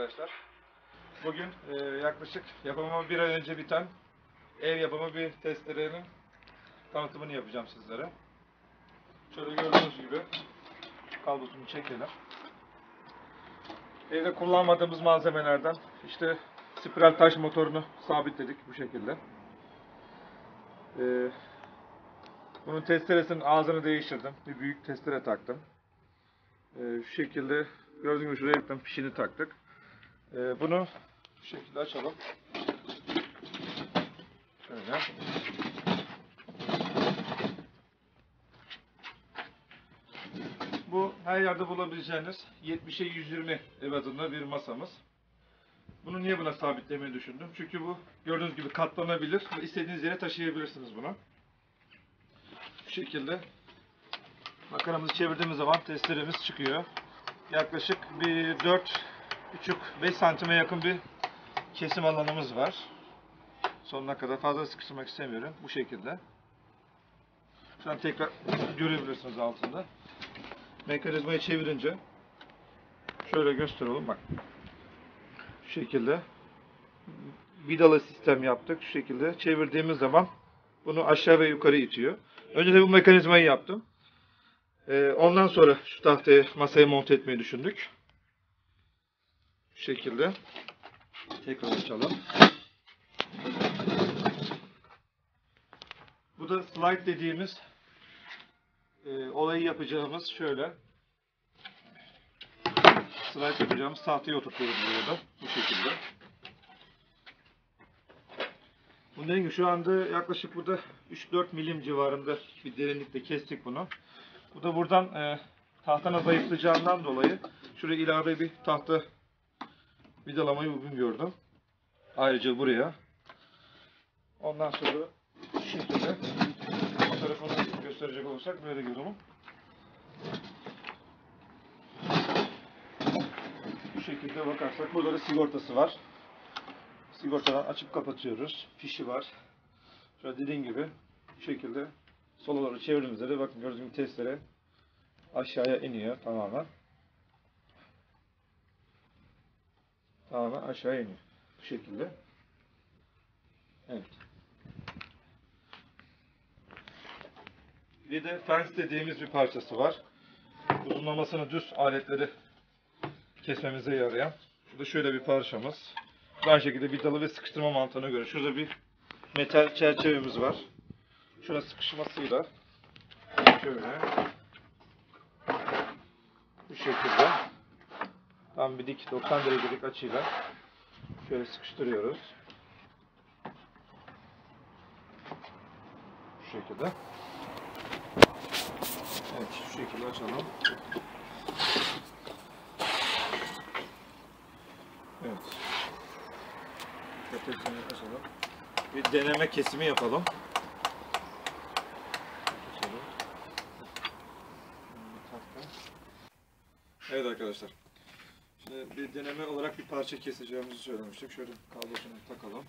arkadaşlar. Bugün yaklaşık yapımı bir ay önce biten ev yapımı bir testerenin tanıtımını yapacağım sizlere. Şöyle gördüğünüz gibi kablosunu çekelim. Evde kullanmadığımız malzemelerden işte spiral taş motorunu sabitledik bu şekilde. Bunun testeresinin ağzını değiştirdim. Bir büyük testere taktım. Şu şekilde gördüğünüz gibi şuraya yaptım, pişini taktık. Bunu şu şekilde açalım. Şöyle. Bu her yerde bulabileceğiniz 70'e 120 ev adında bir masamız. Bunu niye buna sabitlemeyi düşündüm? Çünkü bu gördüğünüz gibi katlanabilir ve istediğiniz yere taşıyabilirsiniz bunu. Bu şekilde makaramızı çevirdiğimiz zaman testeremiz çıkıyor. Yaklaşık bir 4,5-5 santime yakın bir kesim alanımız var. Sonuna kadar fazla sıkıştırmak istemiyorum. Bu şekilde. Şu an tekrar görebilirsiniz altında. Mekanizmayı çevirince şöyle gösterelim bak. Şu şekilde vidalı sistem yaptık. Şu şekilde çevirdiğimiz zaman bunu aşağı ve yukarı itiyor. Önce de bu mekanizmayı yaptım. Ondan sonra şu tahtaya masaya monte etmeyi düşündük. Şu şekilde tekrar açalım. Bu da slide dediğimiz olayı yapacağımız şöyle slide yapacağımız tahtaya oturtuyoruz burada bu şekilde. Bunun gibi şu anda yaklaşık burada 3-4 milim civarında bir derinlikte kestik bunu. Bu da buradan tahtana zayıflayacağından dolayı şuraya ilave bir tahta vidalamayı bugün gördüm. Ayrıca buraya. Ondan sonra bu şekilde fotoğrafını gösterecek olursak böyle görünüm. Bu şekilde bakarsak burada da sigortası var. Sigortadan açıp kapatıyoruz. Fişi var. Şöyle dediğim gibi bu şekilde sola doğru çevirdiğimizde de bakın gördüğünüz gibi testere aşağıya iniyor tamamen. Tamamen aşağıya iniyor. Bu şekilde. Evet. Bir de fence dediğimiz bir parçası var. Uzunlamasını düz aletleri kesmemize yarayan. Burada şöyle bir parçamız. Aynı şekilde vidalı ve sıkıştırma mantığına göre. Şurada bir metal çerçevemiz var. Şöyle sıkışmasıyla şöyle bu şekilde tam bir dik 90 derecelik açıyla şöyle sıkıştırıyoruz. Bu şekilde. Evet, şu şekilde açalım. Evet. Kapatını açalım. Bir deneme kesimi yapalım. Evet arkadaşlar. Şimdi bir deneme olarak bir parça keseceğimizi söylemiştik. Şöyle kablosunu takalım.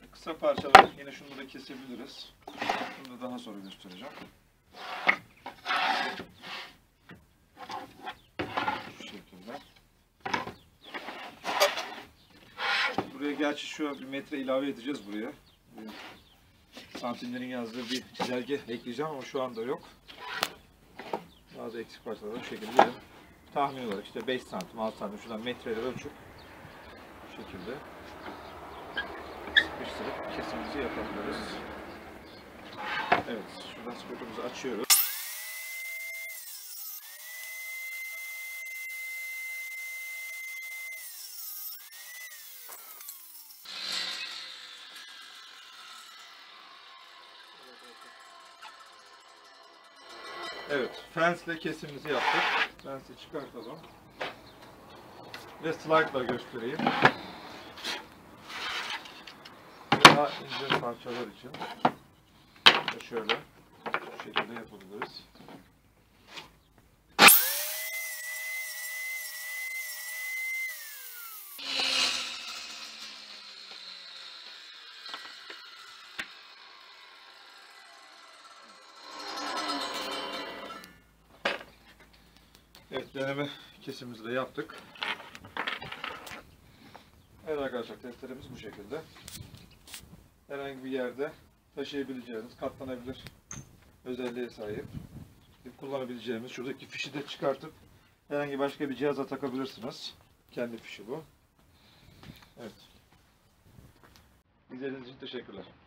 Şimdi kısa parçalar yine şunu da kesebiliriz. Bunu da daha sonra göstereceğim. Gerçi şu bir metre ilave edeceğiz buraya. Santimlerin yazdığı bir çizelge ekleyeceğim ama şu anda yok. Bazı eksik parçalar bu şekilde diyelim. Tahmin olarak işte 5 santim, 6 santim şuradan metreyle ölçüp bu şekilde sıkıştırıp kesimizi yapabiliriz. Evet, şuradan spotumuzu açıyoruz. Evet, fensle kesimizi yaptık. Fensi çıkartalım. Ve slide'la göstereyim. Daha ince parçalar için. Şöyle, şu şekilde yapabiliriz. Evet, deneme kesimizi de yaptık. Evet arkadaşlar, testeremiz bu şekilde. Herhangi bir yerde taşıyabileceğiniz, katlanabilir özelliğe sahip. Kullanabileceğimiz, şuradaki fişi de çıkartıp herhangi başka bir cihaza takabilirsiniz. Kendi fişi bu. Evet. İzlediğiniz için teşekkürler.